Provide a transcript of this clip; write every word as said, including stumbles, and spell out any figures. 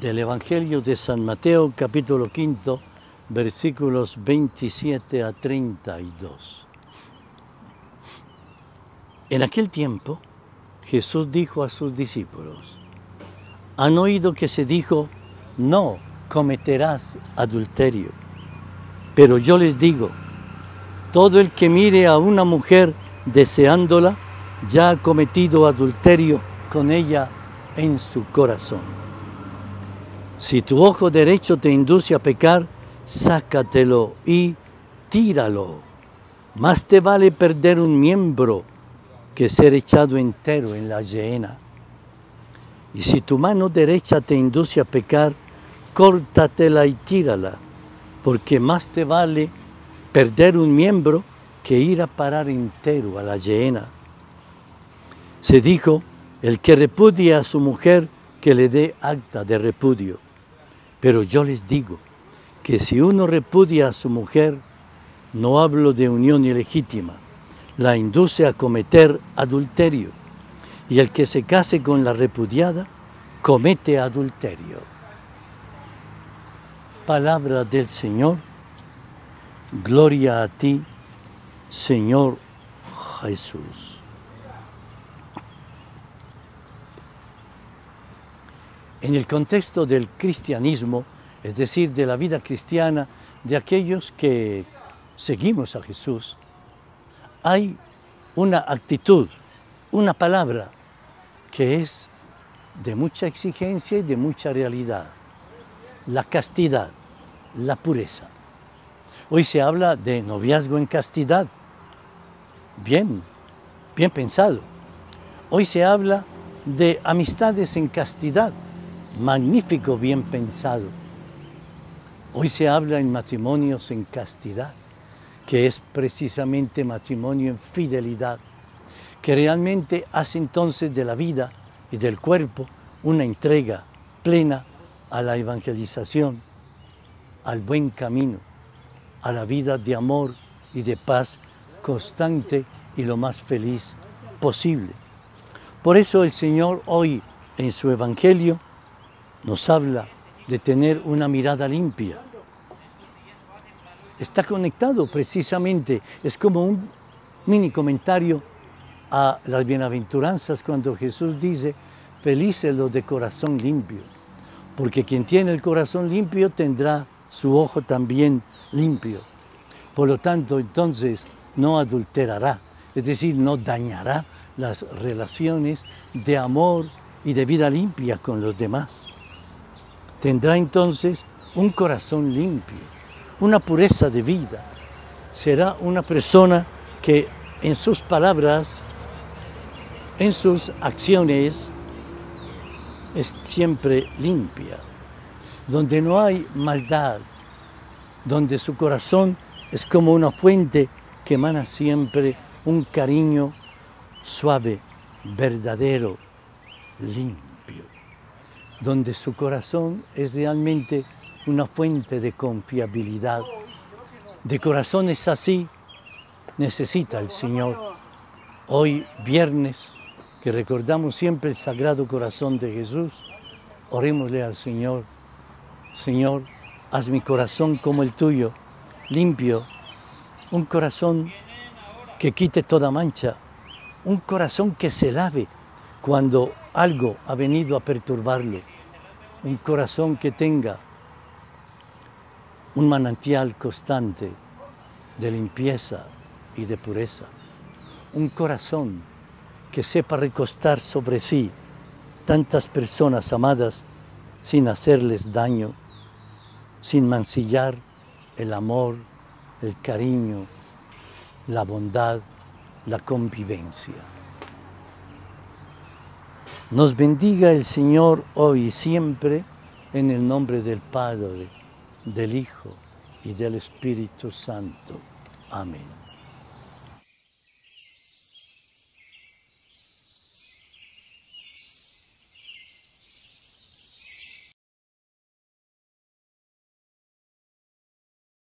del Evangelio de San Mateo, capítulo quinto, versículos veintisiete a treinta y dos. En aquel tiempo, Jesús dijo a sus discípulos: han oído que se dijo, no cometerás adulterio. Pero yo les digo, todo el que mire a una mujer deseándola, ya ha cometido adulterio con ella en su corazón. Si tu ojo derecho te induce a pecar, sácatelo y tíralo. Más te vale perder un miembro que ser echado entero en la gehena. Y si tu mano derecha te induce a pecar, córtatela y tírala, porque más te vale perder un miembro que ir a parar entero a la gehena. Se dijo, el que repudia a su mujer, que le dé acta de repudio. Pero yo les digo, que si uno repudia a su mujer, no hablo de unión ilegítima, la induce a cometer adulterio, y el que se case con la repudiada, comete adulterio. Palabra del Señor, gloria a ti, Señor Jesús. En el contexto del cristianismo, es decir, de la vida cristiana, de aquellos que seguimos a Jesús, hay una actitud, una palabra que es de mucha exigencia y de mucha realidad: la castidad, la pureza. Hoy se habla de noviazgo en castidad, bien, bien pensado. Hoy se habla de amistades en castidad, magnífico, bien pensado. Hoy se habla en matrimonios en castidad, que es precisamente matrimonio en fidelidad, que realmente hace entonces de la vida y del cuerpo una entrega plena a la evangelización, al buen camino, a la vida de amor y de paz constante y lo más feliz posible. Por eso el Señor hoy en su Evangelio nos habla de tener una mirada limpia. Está conectado precisamente, es como un mini comentario a las bienaventuranzas cuando Jesús dice, felices los de corazón limpio, porque quien tiene el corazón limpio tendrá su ojo también limpio. Por lo tanto, entonces, no adulterará, es decir, no dañará las relaciones de amor y de vida limpia con los demás. Tendrá entonces un corazón limpio, una pureza de vida. Será una persona que en sus palabras, en sus acciones, es siempre limpia, donde no hay maldad, donde su corazón es como una fuente que emana siempre un cariño suave, verdadero, limpio, donde su corazón es realmente una fuente de confiabilidad. De corazones así necesita el Señor. Hoy, viernes, que recordamos siempre el Sagrado Corazón de Jesús, orémosle al Señor: Señor, haz mi corazón como el tuyo, limpio, un corazón que quite toda mancha, un corazón que se lave cuando algo ha venido a perturbarlo, un corazón que tenga un manantial constante de limpieza y de pureza, un corazón que sepa recostar sobre sí tantas personas amadas sin hacerles daño, sin mancillar el amor, el cariño, la bondad, la convivencia. Nos bendiga el Señor hoy y siempre, en el nombre del Padre, del Hijo y del Espíritu Santo. Amén.